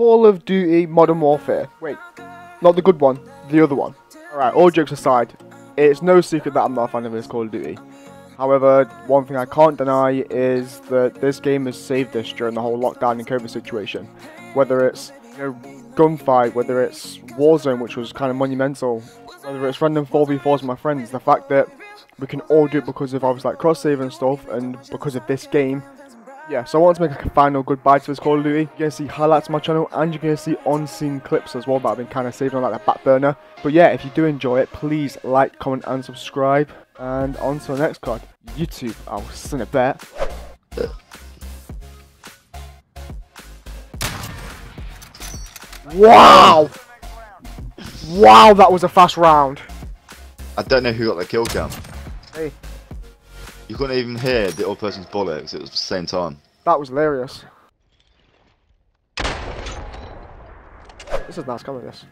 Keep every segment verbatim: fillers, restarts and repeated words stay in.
Call of Duty Modern Warfare. Wait, not the good one, the other one. Alright, all jokes aside, it's no secret that I'm not a fan of this Call of Duty. However, one thing I can't deny is that this game has saved us during the whole lockdown and COVID situation. Whether it's, you know, gunfight, whether it's Warzone, which was kind of monumental, whether it's random four v fours with my friends, the fact that we can all do it because of obviously like cross-save and stuff, and because of this game. Yeah, so I want to make like a final goodbye to this Call of Duty. You're going to see highlights on my channel, and you're going to see on-scene clips as well that I've been kind of saving on like the back burner. But yeah, if you do enjoy it, please like, comment, and subscribe. And on to the next card, YouTube. I'll send it back. Wow! Wow, that was a fast round. I don't know who got the kill cam. Hey. You couldn't even hear the old person's bollocks, it was the same time. That was hilarious. This is nice coming, this.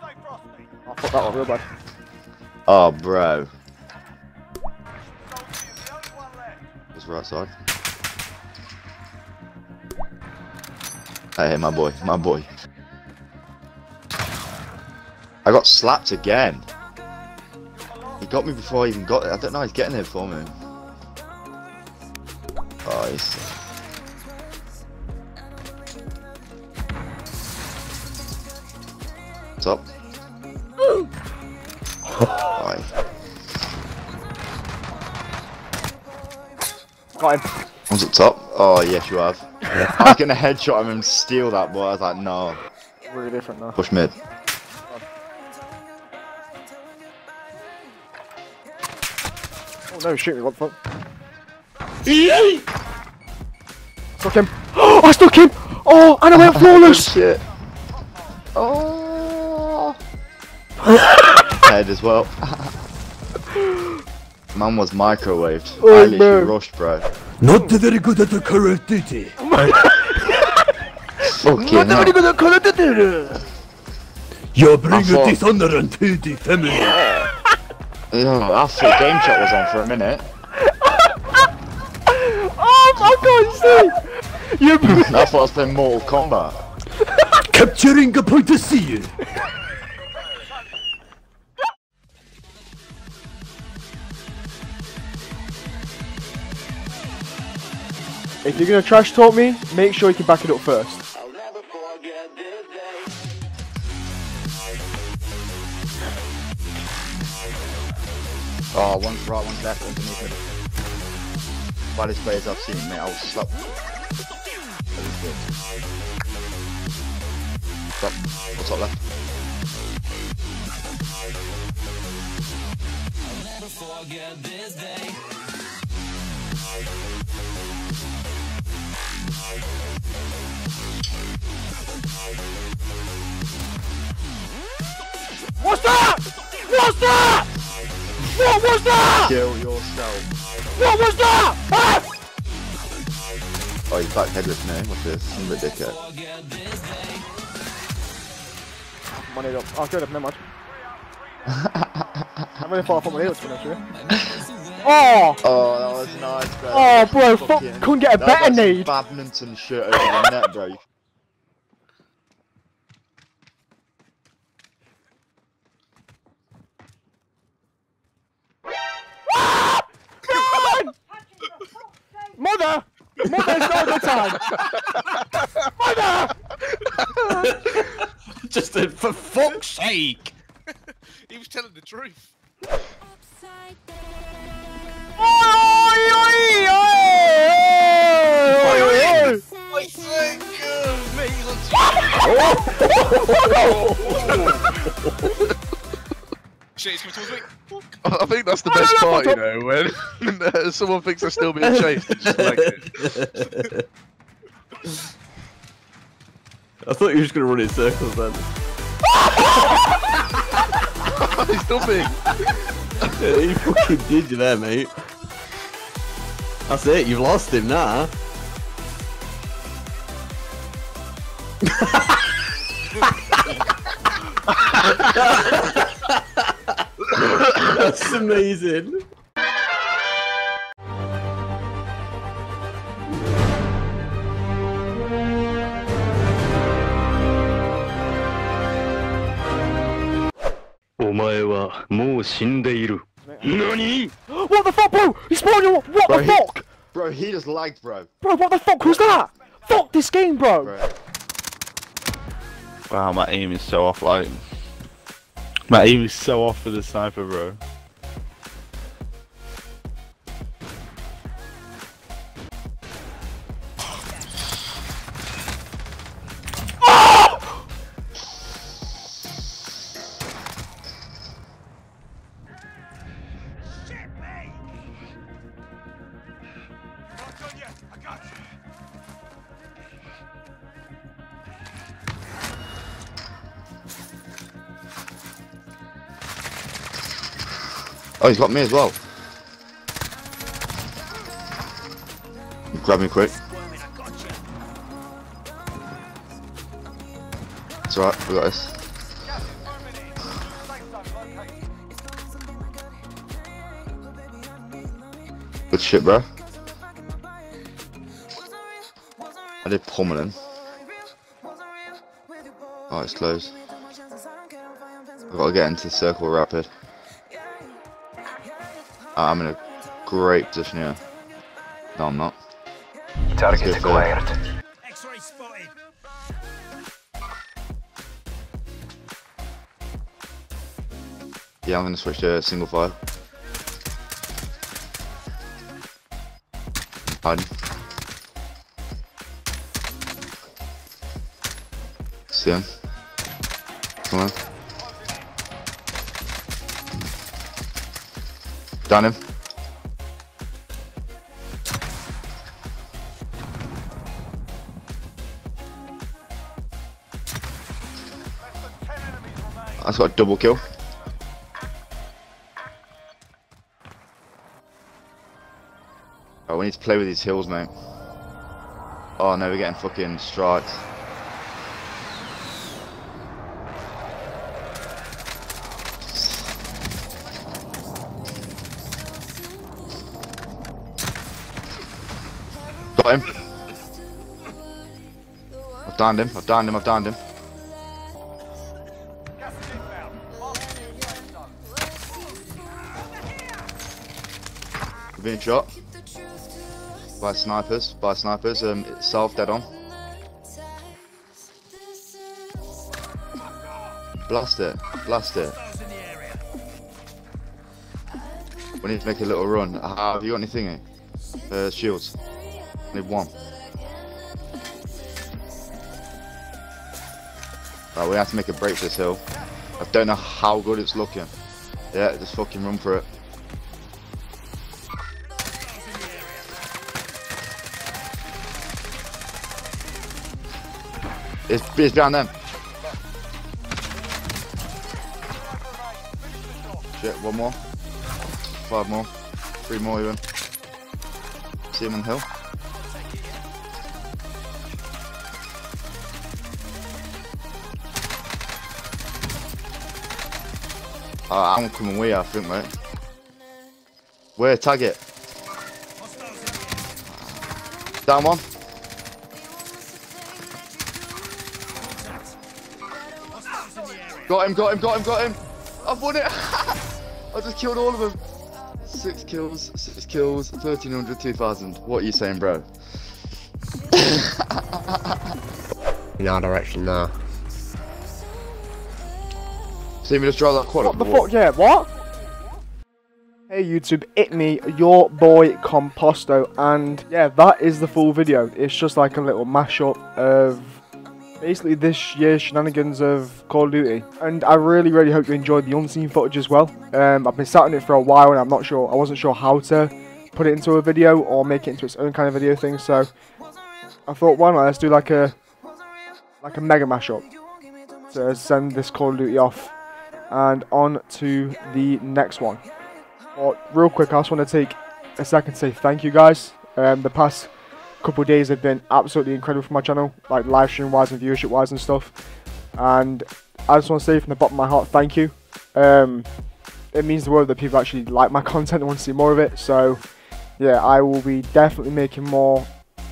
Oh, fuck that one real bad. Oh, bro. It's right side. Hey, hey, my boy, my boy. I got slapped again. He got me before I even got it. I don't know, he's getting it for me. Oh, he's... What's up? Got him. I was at top. Oh, yes, you have. I was going to headshot him and steal that, but I was like, no. Really different now. Push mid. Oh, no, shoot me. What the fuck? Yay! Stuck him. Oh, I stuck him! Oh, and I went flawless! Shit. Oh. Head as well. Man was microwaved. Oh, I literally no. rushed, bro. Not very good at the Call of Duty. Okay, Not no. very good at Call of Duty. You bring thought... dishonor and to the family. Yeah. Yeah, I thought Game Chat was on for a minute. Oh my god, see! You bring... I thought I was playing Mortal Kombat. Capturing a point to see you. If you're gonna trash talk me, make sure you can back it up first. I'll never forget this day. Oh, one's right, one's left, one's underneath it. Baddest players I've seen, mate, I'll slap. Stop. What's up left? I'll never forget this day. What's that? What's that? What was that? Kill yourself. What was that? Ah! Oh, you back headless now. What's this? I'm a dickhead. Money up. Oh, straight up, never mind. I'm really far from my heels, actually. Oh! Oh, that was nice, bro. Oh, bro, fuck, fucking... couldn't get a that better need. Badminton shirt over the net, bro. Mother! Mother's not the time! Mother! Just a, for fuck's sake! He was telling the truth. Oi, oi, oi, oi, oi, oi, oi, oi, thank you, mate, let's go! Shit, he's coming towards me. I think that's the best oh, part, you know, when uh, someone thinks they're still being chased. Just like it. I thought you were just going to run in circles then. He's still being. Yeah, he fucking did you there, mate. That's it, you've lost him now. That's amazing. What the fuck, bro? He's spawning. What bro, the he, fuck? Bro, he just lagged, bro. Bro, what the fuck? Who's that? Fuck this game, bro. bro. Wow, my aim is so off, like. My aim is so off for the sniper, bro. Oh, he's got me as well. Grab me quick. It's alright, we got this. Good shit, bro. I did pummel him. Oh, it's close. I've got to get into the circle rapid. I'm in a great position here. No, I'm not. Target acquired. X-ray spotted. Yeah, I'm gonna switch to single fire. Hiding. See him. Come on. Down him. That's got a double kill. Oh, we need to play with these hills, mate. Oh no, we're getting fucking strikes. Him. I've downed him, I've downed him, I've downed him. We're being shot by snipers, by snipers, um, south dead on. Blast it, blast it. We need to make a little run. Uh, have you got anything here? Uh, shields. One. Right, we have to make a break for this hill. I don't know how good it's looking. Yeah, just fucking run for it. It's, it's behind them. Shit, one more. Five more. Three more even. See him on the hill. Uh, I'm coming way, I think, mate. Where? Tag it. Down one. Got him, got him, got him, got him. I've won it. I just killed all of them. Six kills, six kills, thirteen hundred, two thousand. What are you saying, bro? In our direction now. See me just drive that quad. What the fuck? Yeah, what? Hey YouTube, it me, your boy Composto, and yeah, that is the full video. It's just like a little mashup of basically this year's shenanigans of Call of Duty. And I really, really hope you enjoyed the unseen footage as well. Um, I've been sat on it for a while, and I'm not sure, I wasn't sure how to put it into a video or make it into its own kind of video thing. So I thought, why not? Let's do like a like a mega mashup to send this Call of Duty off. And on to the next one. But real quick, I just want to take a second to say thank you guys. Um, the past couple of days have been absolutely incredible for my channel, like live stream wise and viewership wise and stuff. And I just want to say from the bottom of my heart, thank you. Um, it means the world that people actually like my content and want to see more of it. So yeah, I will be definitely making more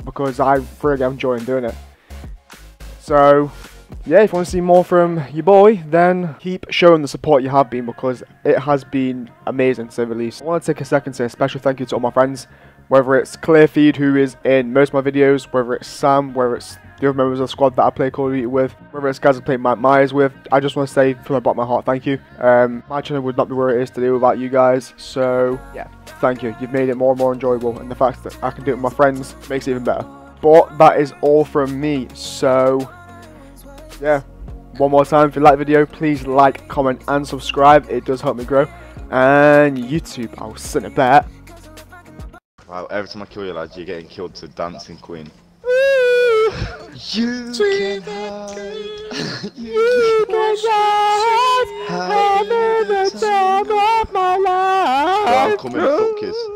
because I really am enjoying doing it. So yeah, if you want to see more from your boy, then keep showing the support you have been, because it has been amazing to say the least. I want to take a second to say a special thank you to all my friends, whether it's CleaR Feed, who is in most of my videos, whether it's Sam, whether it's the other members of the squad that I play Call of Duty with, whether it's guys I play Mike Myers with. I just want to say from the bottom of my heart, thank you. Um, my channel would not be where it is today without you guys, so yeah, thank you. You've made it more and more enjoyable, and the fact that I can do it with my friends makes it even better. But that is all from me, so yeah, one more time, if you like the video, please like, comment and subscribe. It does help me grow. And YouTube, I'll send it back. Wow, every time I kill you, lads, you're getting killed to Dancing Queen. You can hide, you can hide, I'm in the time of my life. Wow, come in, fuckers.